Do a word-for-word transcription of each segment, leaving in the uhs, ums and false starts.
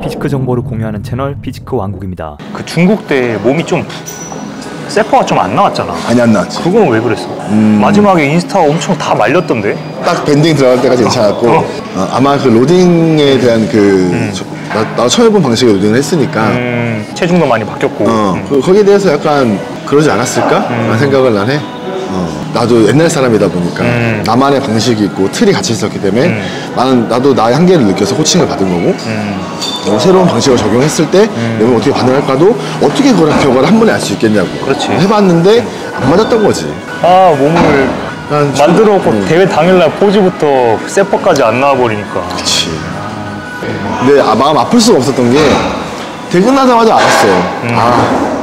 피지크 정보를 공유하는 채널 피지크 왕국입니다. 그 중국 때 몸이 좀 세퍼가 좀 안 나왔잖아. 아니 안 나왔지. 그건 왜 그랬어? 음... 마지막에 인스타 엄청 다 말렸던데? 딱 밴딩 들어갈 때가 괜찮았고 어. 어, 아마 그 로딩에 대한 그 음. 저, 나, 나도 처음 해본 방식으로 로딩을 했으니까 음, 체중도 많이 바뀌었고 어, 음. 그, 거기에 대해서 약간 그러지 않았을까? 음. 라는 생각을 난 해. 어, 나도 옛날 사람이다 보니까 음. 나만의 방식이 있고 틀이 같이 있었기 때문에 음. 나는, 나도 나의 한계를 느껴서 코칭을 받은 거고 음. 어, 새로운 방식을 적용했을 때 음. 내 몸이 어떻게 반응할까도 어떻게 그런 결과를 한 번에 알 수 있겠냐고. 그렇지. 해봤는데 안 맞았던 거지. 아 몸을 난 만들어놓고 음. 대회 당일날 포즈부터 세퍼까지 안 나와버리니까. 그치. 근데 아, 마음 아플 수가 없었던 게 대회 끝나자마자 알았어. 음. 아.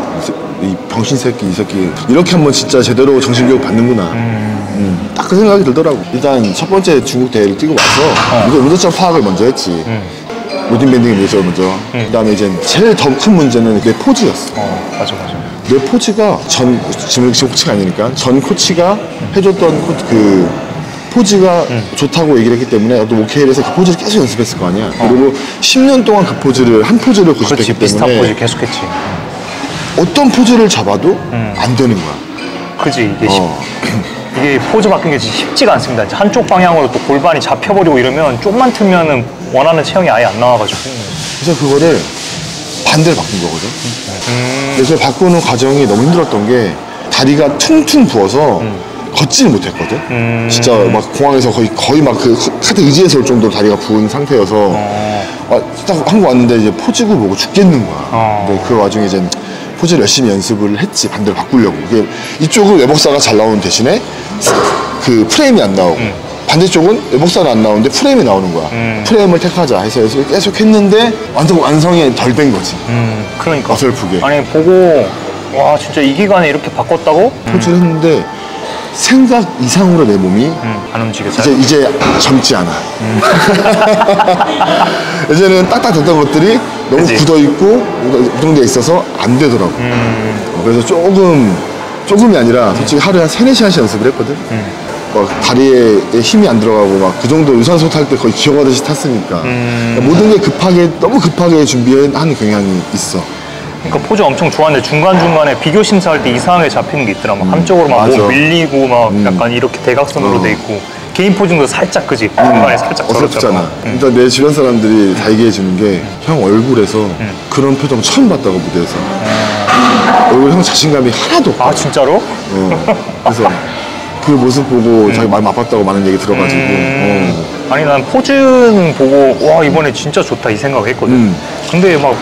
이 병신새끼 이 새끼 이렇게 한번 진짜 제대로 정신교육 받는구나. 음. 음. 딱 그 생각이 들더라고. 일단 첫 번째 중국 대회를 뛰고 와서 어. 문제점 파악을 먼저 했지. 음. 로딩 밴딩의 문제점을 먼저 음. 그 다음에 이제 제일 더 큰 문제는 내 포즈였어. 어, 맞아 맞아. 내 포즈가 전 지금 코치가 아니니까 전 코치가 음. 해줬던 코, 그 포즈가 음. 좋다고 얘기를 했기 때문에 나도 오케이에서 그 포즈를 계속 연습했을 거 아니야. 어. 그리고 십 년 동안 그 포즈를 한 포즈를 고집했기 때문에 비슷한 포즈 계속했지. 어떤 포즈를 잡아도 음. 안 되는 거야. 그지. 이게, 어. 이게 포즈 바뀐 게 쉽지가 않습니다. 한쪽 방향으로 또 골반이 잡혀버리고 이러면 좀만 틀면은 원하는 체형이 아예 안 나와가지고. 그래서 그거를 반대로 바꾼 거거든. 음. 그래서 바꾸는 과정이 너무 힘들었던 게 다리가 퉁퉁 부어서 음. 걷지를 못했거든. 음. 진짜 막 공항에서 거의 거의 막 그 카드 의지해서 올 정도로 다리가 부은 상태여서 어. 아, 딱 한국 왔는데 이제 포즈고 뭐고 죽겠는 거야. 어. 근데 그 와중에 이제 포즈를 열심히 연습을 했지. 반대로 바꾸려고. 그게 이쪽은 외복사가 잘 나오는 대신에 그 프레임이 안 나오고 음. 반대쪽은 외복사는 안 나오는데 프레임이 나오는 거야. 음. 프레임을 택하자 해서 계속 했는데 완전 완성이 덜 된 거지. 음, 그러니까 어설프게. 아니 보고 와 진짜 이 기간에 이렇게 바꿨다고? 포즈를 했는데 생각 이상으로 내 몸이 음, 안 움직였어. 이제, 이제 젊지 않아. 음. 이제는 딱딱됐던 것들이 너무 그치? 굳어있고 우동되어 있어서 안 되더라고. 음. 그래서 조금, 조금이 아니라 솔직히 하루에 한 세네 시간씩 연습을 했거든. 음. 막 다리에 힘이 안 들어가고 막 그 정도 유산소 탈 때 거의 기어가듯이 탔으니까 음. 그러니까 모든 게 급하게, 너무 급하게 준비한 경향이 있어. 그러니까 포즈 엄청 좋았는데 중간중간에 비교 심사할 때 이상하게 잡히는 게 있더라고. 음, 한쪽으로 막 뭐 밀리고 막 음. 약간 이렇게 대각선으로 어. 돼 있고 개인 포즈도 살짝 그지? 음. 중간에 살짝 어설프잖아. 음. 일단 내 주변 사람들이 다 얘기해 주는 게 형 얼굴에서 음. 그런 표정 처음 봤다고 무대에서. 음. 얼굴 형 자신감이 하나도 없고. 아 진짜로? 어. 그래서 그 모습 보고 음. 자기 마음 아팠다고 많은 얘기 들어가지고 음. 어. 아니 난 포즈는 보고 와 이번에 진짜 좋다 이 생각을 했거든. 음. 근데 막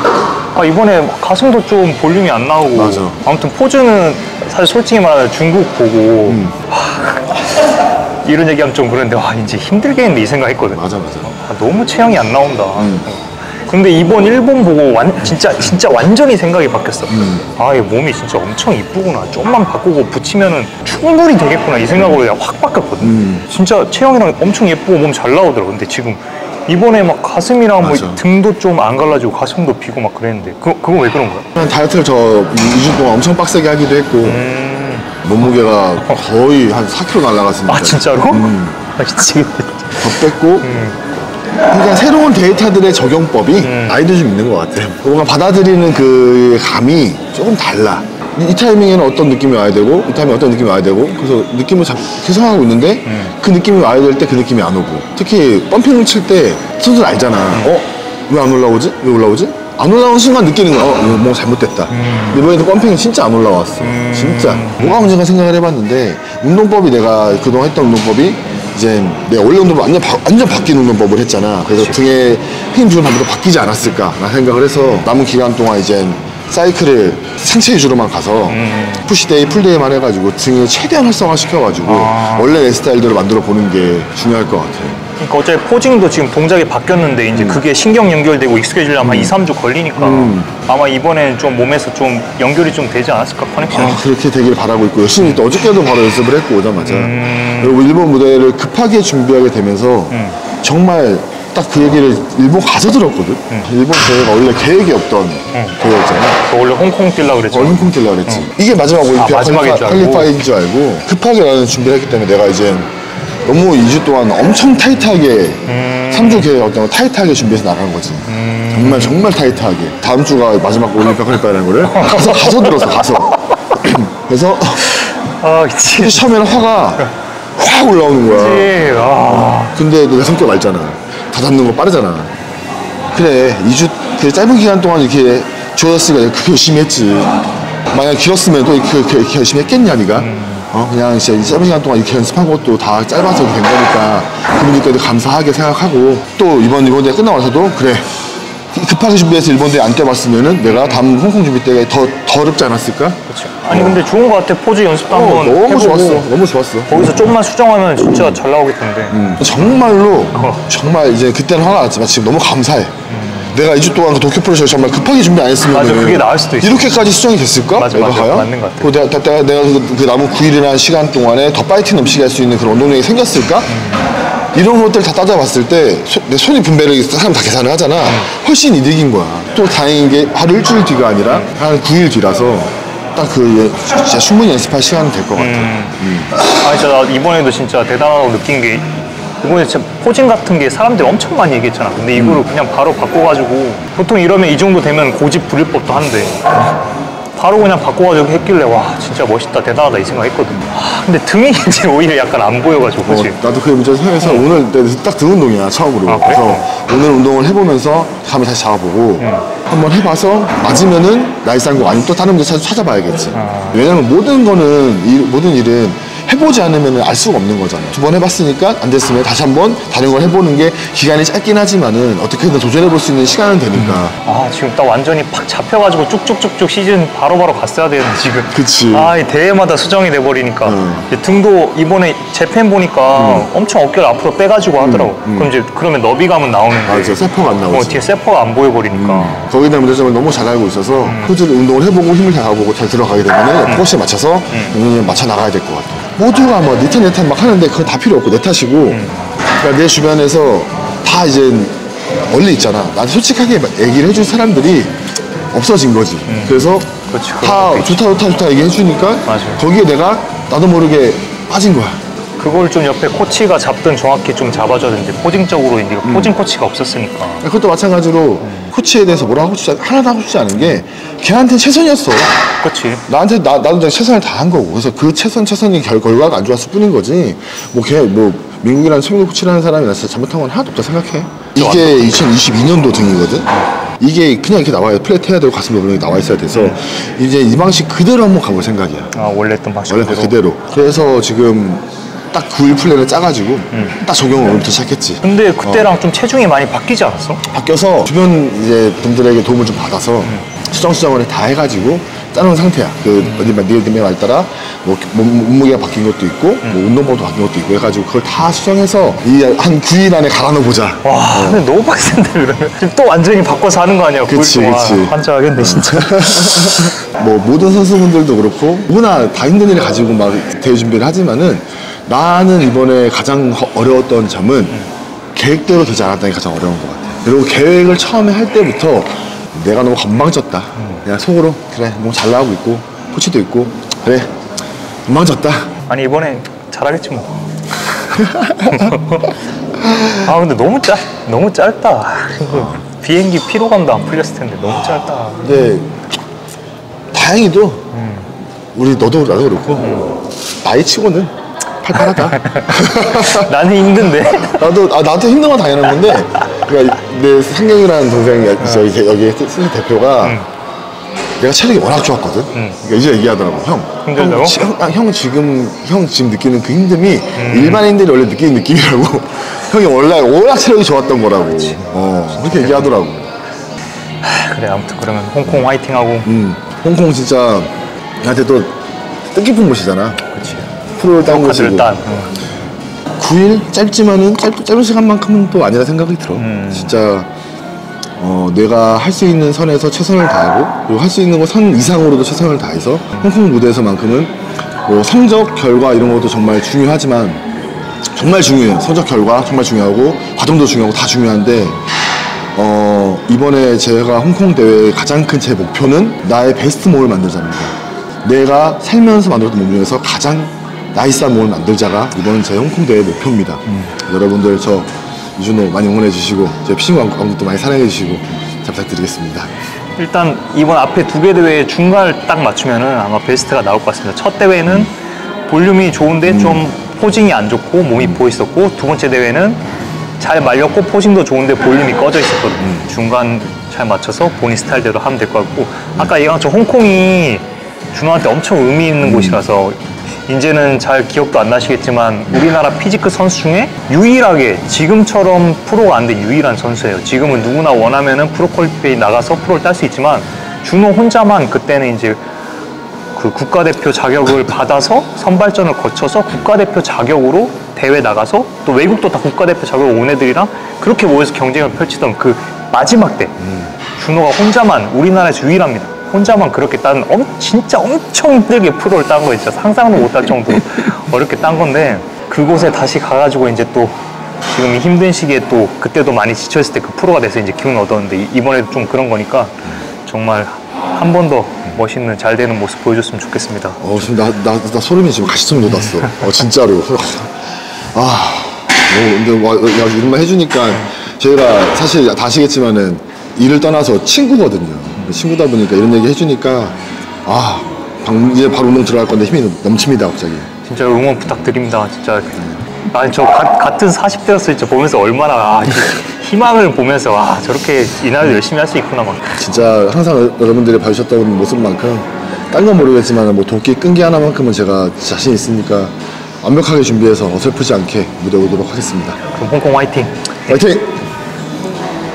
아, 이번에 가슴도 좀 볼륨이 안 나오고. 맞아. 아무튼 포즈는 사실 솔직히 말하면 중국 보고 음. 와, 이런 얘기하면 좀 그런데 와 이제 힘들겠는데 이 생각했거든. 맞아 맞아. 아, 너무 체형이 안 나온다. 음. 근데 이번 일본 보고 완, 진짜 진짜 완전히 생각이 바뀌었어. 음. 아, 얘 몸이 진짜 엄청 이쁘구나. 좀만 바꾸고 붙이면은 충분히 되겠구나 이 생각으로 음. 확 바뀌었거든. 음. 진짜 체형이랑 엄청 예쁘고 몸 잘 나오더라고. 근데 지금 이번에 막 가슴이랑 맞아. 뭐 등도 좀 안 갈라지고 가슴도 비고 막 그랬는데 그, 그건 왜 그런 거야? 다이어트를 저 이 주 동안 엄청 빡세게 하기도 했고 음. 몸무게가 거의 한 사 킬로그램 날라갔습니다. 아 진짜로? 음. 아 미치겠다. 더 뺐고 음. 그러니까 새로운 데이터들의 적용법이 음. 나이도 좀 있는 것 같아요. 뭔가 받아들이는 그 감이 조금 달라. 이, 이 타이밍에는 어떤 느낌이 와야 되고 이 타이밍에 어떤 느낌이 와야 되고 그래서 느낌을 자, 계산하고 있는데 음. 그 느낌이 와야 될 때 그 느낌이 안 오고 특히 펌핑을 칠 때 선수들 알잖아. 음. 어? 왜 안 올라오지? 왜 올라오지? 안 올라오는 순간 느끼는 거야. 어? 뭔가 잘못됐다. 음. 이번에도 펌핑이 진짜 안 올라왔어. 음. 진짜. 뭐가 문제인가 생각을 해봤는데 운동법이 내가 그동안 했던 운동법이 이제 내가 원래 운동법 완전, 바, 완전 바뀐 운동법을 했잖아. 그래서 그치. 등에 힘 주는 방법도 바뀌지 않았을까 라는 생각을 해서 남은 기간 동안 이제 사이클을 상체 위주로만 가서 음. 푸시데이, 풀데이만 해가지고 등을 최대한 활성화시켜가지고 아. 원래 내 스타일대로 만들어 보는 게 중요할 것 같아. 그러니까 어차피 포징도 지금 동작이 바뀌었는데 이제 음. 그게 신경 연결되고 익숙해지려면 음. 한 이 삼 주 걸리니까 음. 아마 이번엔 좀 몸에서 좀 연결이 좀 되지 않았을까 커넥션이. 아, 그렇게 되길 바라고 있고 열심히 또 어저께도 바로 연습을 했고 오자마자 음. 그리고 일본 무대를 급하게 준비하게 되면서 음. 정말 딱 그 얘기를 일본 가서 들었거든. 응. 일본 대회가 원래 계획이 없던 응. 대회였잖아. 저 원래 홍콩 뛸라 그랬지. 어, 홍콩 뛸라 그랬지. 응. 이게 마지막 올림피아 퀄리파이인 줄 알고 급하게 나는 준비를 했기 때문에 내가 이제 너무 이 주 동안 엄청 타이트하게 음. 삼 주 계획 어떤 거 타이트하게 준비해서 나간 거지. 음... 정말 정말 타이트하게. 다음 주가 마지막 올림픽 할 거라는 거를 가서 가서 들었어 가서. 그래서 아, 그치. 처음에는 화가 확 올라오는 거야. 그치. 아. 근데 내가 성격 알잖아. 다잡는 거 빠르잖아. 그래 이 주 되게 짧은 기간 동안 이렇게 좋았으니까 내가 그렇게 열심히 했지. 만약 길었으면 또 이렇게, 이렇게, 이렇게 열심히 했겠냐 니가. 음. 어 그냥 진짜 이 짧은 시간 동안 이렇게 연습한 것도 다 짧아서 된 거니까 그분들께도 감사하게 생각하고, 또 이번 일본 대회 끝나고 나서도 그래 급하게 준비해서 일본 대회 안 뛰어봤으면은 내가 다음 홍콩 준비 때가 더, 더 어렵지 않았을까? 그렇죠. 아니 어. 근데 좋은 거 같아. 포즈 연습도 어, 한번 너무 해보고. 좋았어. 너무 좋았어. 거기서 조금만 수정하면 진짜 음. 잘 나오기 텐데. 음. 정말로 어. 정말 이제 그때는 화가 났지만 지금 너무 감사해. 음. 내가 이 주 동안 그 도쿄 프로젝트 정말 급하게 준비 안 했으면 맞아, 그게 나을 수도 있어. 이렇게까지 수정이 됐을까? 맞아, 내가 맞아, 맞는 것 같아. 내가, 내가, 내가 그, 그 남은 구 일이라는 시간 동안에 더 파이팅 넘치게 할 수 있는 그런 운동량이 생겼을까? 음. 이런 것들 다 따져봤을 때 소, 내 손이 분배를 사람 다 계산을 하잖아. 음. 훨씬 이득인 거야. 또 다행인 게 하루 일주일 뒤가 아니라 음. 한 구 일 뒤라서 딱 그 진짜 충분히 연습할 시간이 될 것 같아. 음. 음. 아 진짜 나 이번에도 진짜 대단하다고 느낀 게, 이번에 진짜 포징 같은 게 사람들이 엄청 많이 얘기했잖아. 근데 이거를 음. 그냥 바로 바꿔가지고, 보통 이러면 이 정도 되면 고집 부릴 법도 한데 바로 그냥 바꿔가지고 했길래 와 진짜 멋있다 대단하다 이 생각 했거든. 근데 등이 이제 오히려 약간 안 보여가지고. 어, 나도 그 문제를 생각해서 응. 오늘 딱 등 운동이야 처음으로. 아, 그래? 그래서 오늘 운동을 해보면서 감을 다시 잡아보고 응. 한번 해봐서 맞으면은 나이스한 거 아니면 또 다른 문제 찾아봐야겠지. 아. 왜냐면 모든 거는 일, 모든 일은 해보지 않으면 알 수가 없는 거잖아요. 두 번 해봤으니까 안 됐으면 다시 한번 다른 걸 해보는 게 기간이 짧긴 하지만은 어떻게든 도전해볼 수 있는 시간은 되니까. 음. 아 지금 딱 완전히 팍 잡혀가지고 쭉쭉쭉쭉 시즌 바로바로 바로 갔어야 되는데 지금. 그치. 아 이 대회마다 수정이 돼버리니까. 음. 등도 이번에 재팬 보니까 음. 엄청 어깨를 앞으로 빼가지고 하더라고. 음. 음. 그럼 이제 그러면 너비감은 나오는데. 맞아, 세포가 안 나오지. 어, 뒤에 세포가 안 보여버리니까. 음. 거기에 대한 문제점을 너무 잘 알고 있어서 음. 꾸준히 운동을 해보고 힘을 잘 가보고 잘 들어가게 되면은 그것에 음. 맞춰서 음. 맞춰 나가야 될 것 같아. 모두가 뭐 내 탓 내 탓 막 하는데 그건 다 필요 없고 내 탓이고. 음. 그러니까 내 주변에서 다 이제 멀리 있잖아. 난 솔직하게 얘기를 해준 사람들이 없어진 거지. 음. 그래서 그치, 다 좋다 좋다 좋다 얘기해주니까 거기에 내가 나도 모르게 빠진 거야. 그걸 좀 옆에 코치가 잡든 정확히 좀 잡아줘야 되는데 포징적으로 이제 음. 포징 코치가 없었으니까. 그것도 마찬가지로 음. 코치에 대해서 뭐라고 하고 싶지 하나도 하고 싶지 않은 게 걔한테 최선이었어. 그렇지. 나한테 나 나도 최선을 다한 거고. 그래서 그 최선 최선이 결, 결과가 안 좋았을 뿐인 거지. 뭐 걔 뭐 민국이라는 최민국 코치라는 사람이 나 진짜 잘못한 건 하나도 없다 생각해. 이게 이천이십이 년도 등이거든. 이게 그냥 이렇게 나와요. 플랫 해야 되고 가슴 노동이 나와 있어야 돼서 음. 이제 이 방식 그대로 한번 가볼 생각이야. 아 원래 했던 방식. 원래 그대로. 그래서 지금. 딱 구 일 플랜을 짜가지고 음. 딱 적용을 오늘부터 시작했지. 근데 그때랑 어. 좀 체중이 많이 바뀌지 않았어? 바뀌어서 주변 이제 분들에게 도움을 좀 받아서 음. 수정수정을 다 해가지고 짜놓은 상태야. 그 어디 막 니네 말 따라 뭐 몸무게가 바뀐 것도 있고 음. 뭐 운동법도 바뀐 것도 있고 해가지고 그걸 다 수정해서 이 한 구 일 안에 갈아 넣어보자. 와 어. 근데 너무 빡센데 그러면? 지금 또 완전히 바꿔서 하는 거 아니야? 그치 그치. 환장하겠네 어. 진짜. 뭐 모든 선수분들도 그렇고 누구나 다 힘든 일을 가지고 막 대회 준비를 하지만은 나는 이번에 가장 어려웠던 점은 음. 계획대로 되지 않았다는 게 가장 어려운 것 같아. 그리고 계획을 처음에 할 때부터 내가 너무 건방졌다. 음. 내가 속으로 그래 너무 잘 나오고 있고 코치도 있고 그래 건방졌다. 아니 이번에 잘하겠지 뭐. 아 근데 너무 짧 너무 짧다. 어. 비행기 피로감도 안 풀렸을 텐데 너무 짧다. 근데 다행히도 음. 우리 너도 나도 그렇고 음. 나이 치고는. 팔팔하다. 나는 힘든데. 나도 아 나도 힘든 건 당연한 건데. 그러니까 내 상경이라는 동생이 어. 저기 여기 스스 대표가 응. 내가 체력이 워낙 좋았거든. 응. 그러니까 이제 얘기하더라고. 형. 힘들다고? 형, 형, 형 지금 형 지금 느끼는 그 힘듦이 음. 일반인들이 원래 느끼는 느낌이라고. 형이 원래 워낙 체력이 좋았던 거라고. 그렇지. 어 그렇게 얘기하더라고. 하, 그래 아무튼 그러면 홍콩 화이팅하고. 음. 홍콩 진짜 나한테 또 뜻깊은 곳이잖아. 그렇지. 프로를 딴 것이고 구 일 짧지만은 짧, 짧은 시간만큼은 또 아니라 생각이 들어. 음. 진짜 어, 내가 할 수 있는 선에서 최선을 다하고 그리고 할 수 있는 거 선 이상으로도 최선을 다해서 홍콩 무대에서만큼은 뭐 성적 결과 이런 것도 정말 중요하지만 정말 중요해요. 성적 결과 정말 중요하고 과정도 중요하고 다 중요한데 어, 이번에 제가 홍콩 대회의 가장 큰 제 목표는 나의 베스트 몸을 만들자는 거. 내가 살면서 만들었던 몸 중에서 가장 나이스한 몸을 만들자가 이번 제 홍콩 대회 목표입니다. 음. 여러분들 저 이준호 많이 응원해 주시고 저희 피싱 광고도 많이 사랑해 주시고 잘 부탁드리겠습니다. 일단 이번 앞에 두 개 대회에 중간을 딱 맞추면은 아마 베스트가 나올 것 같습니다. 첫 대회는 볼륨이 좋은데 음. 좀 포징이 안 좋고 몸이 음. 부어있었고, 두 번째 대회는 잘 말렸고 포징도 좋은데 볼륨이 꺼져 있었거든요. 음. 중간 잘 맞춰서 본인 스타일대로 하면 될 것 같고, 음. 아까 얘기한 것처럼 홍콩이 준호한테 엄청 의미 있는 음. 곳이라서 이제는 잘 기억도 안 나시겠지만 우리나라 피지크 선수 중에 유일하게 지금처럼 프로가 안 된 유일한 선수예요. 지금은 누구나 원하면은 프로 퀄리페이 나가서 프로를 딸 수 있지만 준호 혼자만 그때는 이제 그 국가대표 자격을 받아서 선발전을 거쳐서 국가대표 자격으로 대회 나가서 또 외국도 다 국가대표 자격으로 온 애들이랑 그렇게 모여서 경쟁을 펼치던 그 마지막 때 음. 준호가 혼자만 우리나라에서 유일합니다. 혼자만 그렇게 딴 엄, 진짜 엄청 힘들게 프로를 딴 거예요. 진짜 상상도 못할 정도로 어렵게 딴 건데, 그곳에 다시 가가지고 이제 또 지금 이 힘든 시기에 또 그때도 많이 지쳐있을 때 그 프로가 돼서 이제 기운을 얻었는데, 이번에도 좀 그런 거니까 정말 한 번 더 멋있는 잘 되는 모습 보여줬으면 좋겠습니다. 어 지금 나, 나, 나 소름이 지금 같이 소름 돋았어. 어 진짜로. 아 뭐, 근데 와, 야, 이런 말 해주니까 저희가 사실 다 아시겠지만은 일을 떠나서 친구거든요. 친구다 보니까 이런 얘기 해주니까 아 이제 바로 운동 들어갈 건데 힘이 넘칩니다. 갑자기 진짜 응원 부탁드립니다. 진짜 난 저 같은 사십 대였을 진짜 보면서 얼마나 아, 희망을 보면서 아 저렇게 이 나이도 열심히 할 수 있구나 막. 진짜 항상 여러분들이 봐주셨던 모습만큼 딴 건 모르겠지만 뭐 도끼 끈기 하나만큼은 제가 자신 있으니까 완벽하게 준비해서 어설프지 않게 무대 오도록 하겠습니다. 그럼 홍콩 화이팅! 화이팅!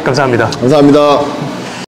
감사합니다. 감사합니다.